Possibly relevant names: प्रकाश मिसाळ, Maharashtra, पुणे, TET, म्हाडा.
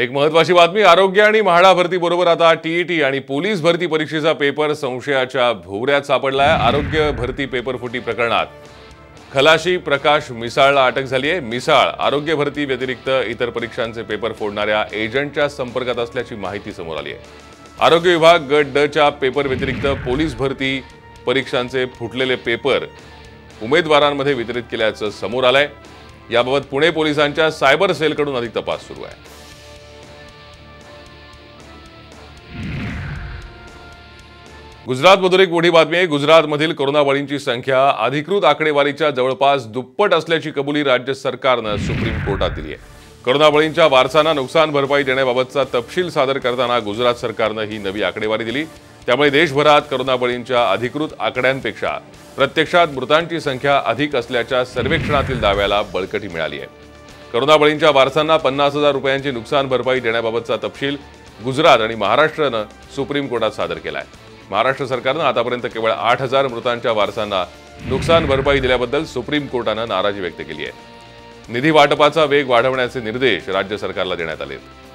एक महत्त्वाची बातमी, आरोग्य आणि म्हाडा भरती बरोबर आता टीईटी आणि पोलीस भरती परीक्षेचा पेपर संशयाच्या भोवऱ्यात सापडलाय। आरोग्य भरती पेपर फुटी प्रकरणात खलाशी प्रकाश मिसाळला अटक झाली आहे। मिसाळ आरोग्य भरती व्यतिरिक्त इतर परीक्षांचे पेपर फोडणाऱ्या एजंटच्या संपर्कात असल्याची माहिती समोर आली आहे। आरोग्य विभाग गट ड च्या पेपर व्यतिरिक्त पोलीस भरती परीक्षांचे फुटलेले पेपर उमेदवारांमध्ये वितरित केल्याचं समोर आलंय। याबाबत पुणे पोलिसांच्या सायबर सेलकडून अधिक तपास सुरू आहे। गुजरातमधील एक मोठी बातमी आहे। गुजरातमधील कोरोनाबाधितांची संख्या अधिकृत आकडेवारीच्या जवळपास दुप्पट असल्याची कबुली राज्य सरकारनं सुप्रीम कोर्टात दिली आहे। कोरोनाबाधितांच्या वारसांना नुकसान भरपाई देण्याबाबतचा तपशील सादर करताना गुजरात सरकारनं ही नवी आकडेवारी दिली। त्यामुळे देशभरात कोरोनाबाधितांच्या अधिकृत आकड्यांपेक्षा प्रत्यक्षात मृतांची संख्या अधिक असल्याच्या सर्वेक्षणातील दाव्याला बळकटी मिळाली आहे। कोरोनाबाधितांच्या वारसांना 50,000 रुपयांची नुकसान भरपाई देण्याबाबतचा तपशील गुजरात आणि महाराष्ट्रानं सुप्रीम कोर्टात सादर केला आहे। महाराष्ट्र सरकारनं आतापर्यंत केवळ 8,000 मृतांच्या वारसांना नुकसान भरपाई दिल्याबद्दल सुप्रीम कोर्टानं नाराजी व्यक्त केली आहे। निधी वाटपाचा वेग वाढवण्याचे निर्देश राज्य सरकारला देण्यात आले आहेत।